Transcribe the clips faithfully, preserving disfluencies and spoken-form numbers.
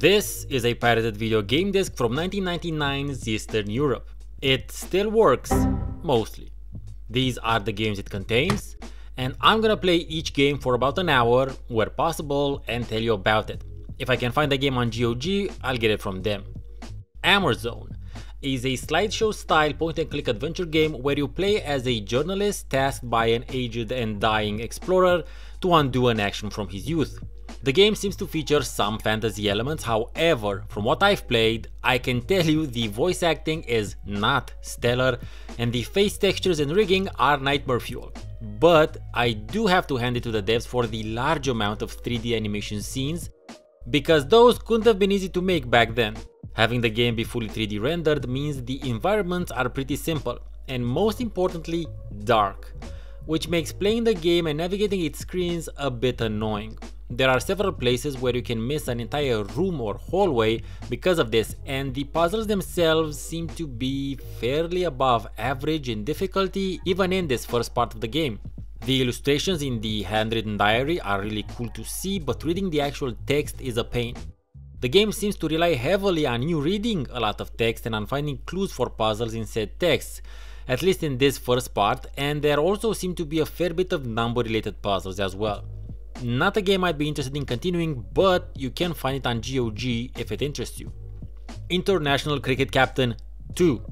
This is a pirated video game disc from nineteen ninety-nine's Eastern Europe. It still works, mostly. These are the games it contains, and I'm gonna play each game for about an hour, where possible, and tell you about it. If I can find a game on G O G, I'll get it from them. Amerzone is a slideshow-style point-and-click adventure game where you play as a journalist tasked by an aged and dying explorer to undo an action from his youth. The game seems to feature some fantasy elements, however, from what I've played, I can tell you the voice acting is not stellar and the face textures and rigging are nightmare fuel. But I do have to hand it to the devs for the large amount of three D animation scenes, because those couldn't have been easy to make back then. Having the game be fully three D rendered means the environments are pretty simple, and most importantly, dark, which makes playing the game and navigating its screens a bit annoying. There are several places where you can miss an entire room or hallway because of this, and the puzzles themselves seem to be fairly above average in difficulty even in this first part of the game. The illustrations in the handwritten diary are really cool to see, but reading the actual text is a pain. The game seems to rely heavily on you reading a lot of text and on finding clues for puzzles in said texts, at least in this first part, and there also seem to be a fair bit of number-related puzzles as well. Not a game I'd be interested in continuing, but you can find it on G O G if it interests you. International Cricket Captain two.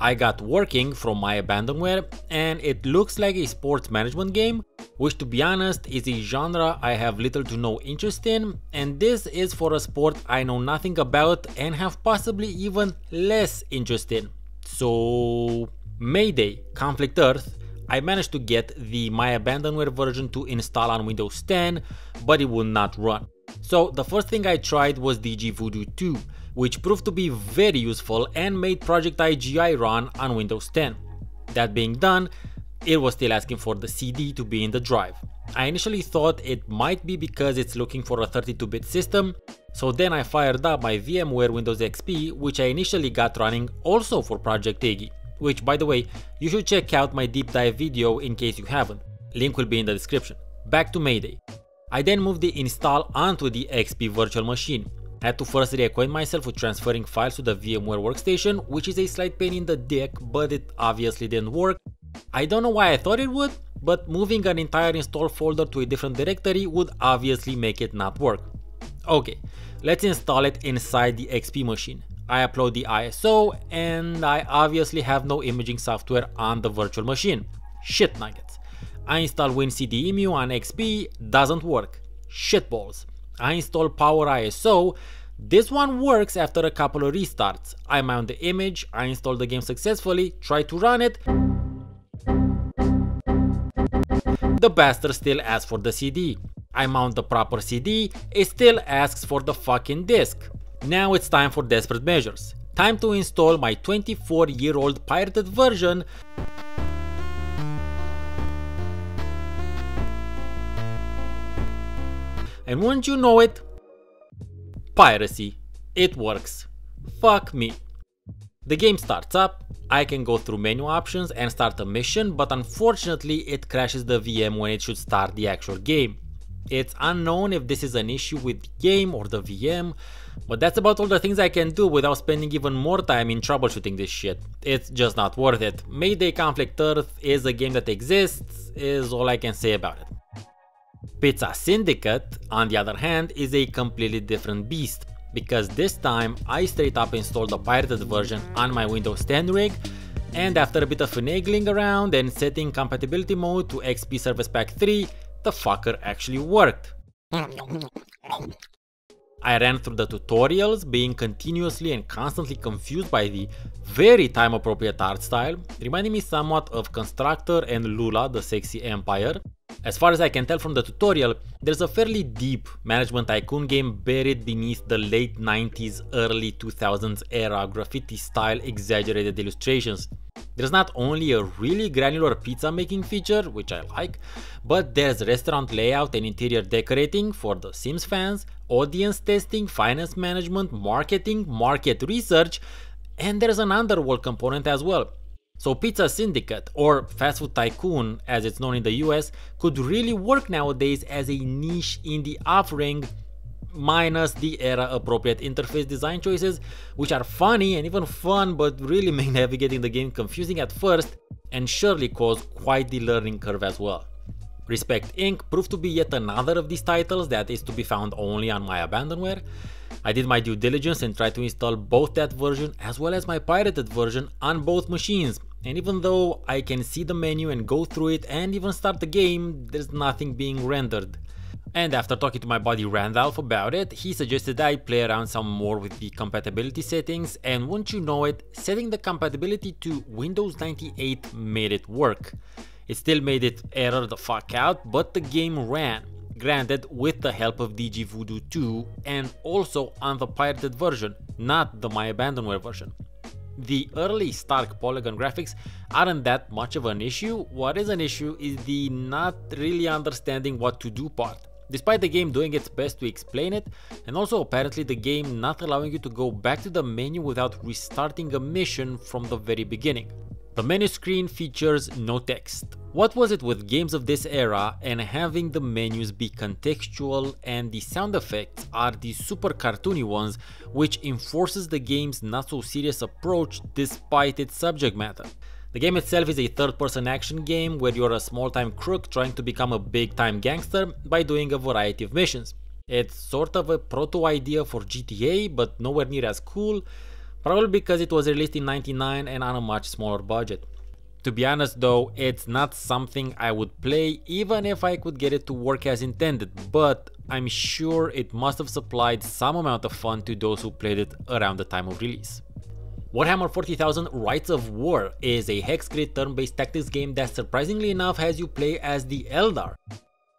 I got working from my abandonware, and it looks like a sports management game, which to be honest is a genre I have little to no interest in, and this is for a sport I know nothing about and have possibly even less interest in. So Mayday Conflict Earth, I managed to get the My Abandonware version to install on Windows ten, but it would not run. So the first thing I tried was D G Voodoo two, which proved to be very useful and made Project I G I run on Windows ten. That being done, it was still asking for the C D to be in the drive. I initially thought it might be because it's looking for a thirty-two bit system, so then I fired up my VMware Windows X P, which I initially got running also for Project I G I. Which, by the way, you should check out my deep dive video in case you haven't, link will be in the description. Back to Mayday. I then moved the install onto the X P virtual machine. Had to first reacquaint myself with transferring files to the VMware workstation, which is a slight pain in the dick, but it obviously didn't work. I don't know why I thought it would, but moving an entire install folder to a different directory would obviously make it not work. Okay, let's install it inside the X P machine. I upload the I S O, and I obviously have no imaging software on the virtual machine. Shit nuggets. I install WinCDEmu on X P, doesn't work. Shitballs. I install PowerISO, this one works after a couple of restarts. I mount the image, I install the game successfully, try to run it. The bastard still asks for the C D. I mount the proper C D, it still asks for the fucking disc. Now it's time for desperate measures. Time to install my twenty-four year old pirated version and wouldn't you know it, piracy. It works. Fuck me. The game starts up, I can go through menu options and start a mission, but unfortunately it crashes the V M when it should start the actual game. It's unknown if this is an issue with the game or the V M, but that's about all the things I can do without spending even more time in troubleshooting this shit. It's just not worth it. Mayday Conflict Earth is a game that exists, is all I can say about it. Pizza Syndicate, on the other hand, is a completely different beast, because this time I straight up installed the pirated version on my Windows ten rig, and after a bit of finagling around and setting compatibility mode to X P Service Pack three, the fucker actually worked. I ran through the tutorials, being continuously and constantly confused by the very time appropriate art style, reminding me somewhat of Constructor and Lula the Sexy Empire. As far as I can tell from the tutorial, there's a fairly deep management tycoon game buried beneath the late nineties, early two thousands era graffiti style exaggerated illustrations. There's not only a really granular pizza making feature, which I like, but there's restaurant layout and interior decorating for the Sims fans, audience testing, finance management, marketing, market research, and there's an underworld component as well. So Pizza Syndicate, or Fast Food Tycoon as it's known in the U S, could really work nowadays as a niche indie offering, minus the era-appropriate interface design choices, which are funny and even fun, but really make navigating the game confusing at first and surely cause quite the learning curve as well. Respect Incorporated proved to be yet another of these titles that is to be found only on my abandonware. I did my due diligence and tried to install both that version as well as my pirated version on both machines, and even though I can see the menu and go through it and even start the game, there's nothing being rendered. And after talking to my buddy Randolph about it, he suggested I play around some more with the compatibility settings, and wouldn't you know it, setting the compatibility to Windows ninety-eight made it work. It still made it error the fuck out, but the game ran, granted with the help of D G Voodoo two and also on the pirated version, not the my abandonware version. The early stark polygon graphics aren't that much of an issue. What is an issue is the not really understanding what to do part, despite the game doing its best to explain it, and also apparently the game not allowing you to go back to the menu without restarting a mission from the very beginning. The menu screen features no text. What was it with games of this era and having the menus be contextual, and the sound effects are the super cartoony ones, which enforces the game's not so serious approach despite its subject matter. The game itself is a third-person action game where you're a small-time crook trying to become a big-time gangster by doing a variety of missions. It's sort of a proto-idea for G T A, but nowhere near as cool. Probably because it was released in ninety-nine and on a much smaller budget. To be honest though, it's not something I would play even if I could get it to work as intended, but I'm sure it must have supplied some amount of fun to those who played it around the time of release. Warhammer forty thousand Rites of War is a hex-grid turn-based tactics game that surprisingly enough has you play as the Eldar.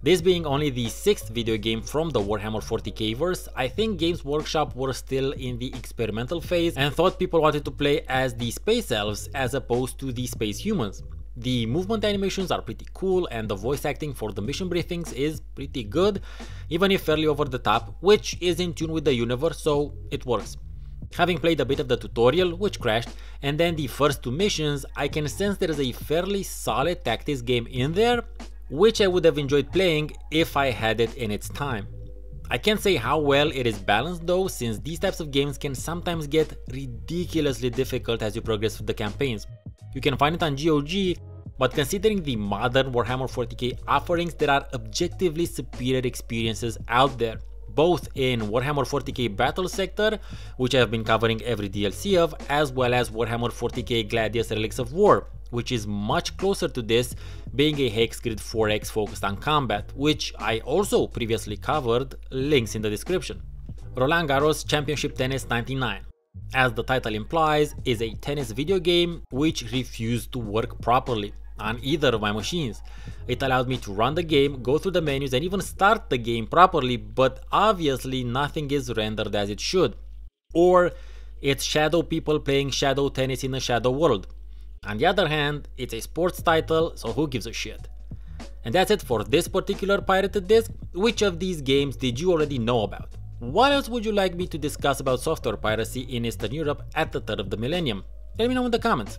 This being only the sixth video game from the Warhammer forty K verse, I think Games Workshop were still in the experimental phase and thought people wanted to play as the space elves as opposed to the space humans. The movement animations are pretty cool and the voice acting for the mission briefings is pretty good, even if fairly over the top, which is in tune with the universe, so it works. Having played a bit of the tutorial, which crashed, and then the first two missions, I can sense there is a fairly solid tactics game in there, which I would have enjoyed playing if I had it in its time. I can't say how well it is balanced though, since these types of games can sometimes get ridiculously difficult as you progress with the campaigns. You can find it on G O G, but considering the modern Warhammer forty K offerings, there are objectively superior experiences out there, both in Warhammer forty K Battle Sector, which I have been covering every D L C of, as well as Warhammer forty K Gladius Relics of War, which is much closer to this, being a hex-grid four X focused on combat, which I also previously covered, links in the description. Roland Garros Championship Tennis ninety-nine, as the title implies, is a tennis video game which refused to work properly on either of my machines. It allowed me to run the game, go through the menus and even start the game properly, but obviously nothing is rendered as it should. Or it's shadow people playing shadow tennis in a shadow world. On the other hand, it's a sports title, so who gives a shit? And that's it for this particular pirated disc. Which of these games did you already know about? What else would you like me to discuss about software piracy in Eastern Europe at the turn of the millennium? Let me know in the comments.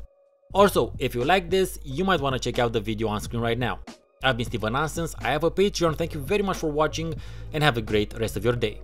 Also, if you like this, you might want to check out the video on screen right now. I've been StefaNonsense, I have a Patreon, thank you very much for watching and have a great rest of your day.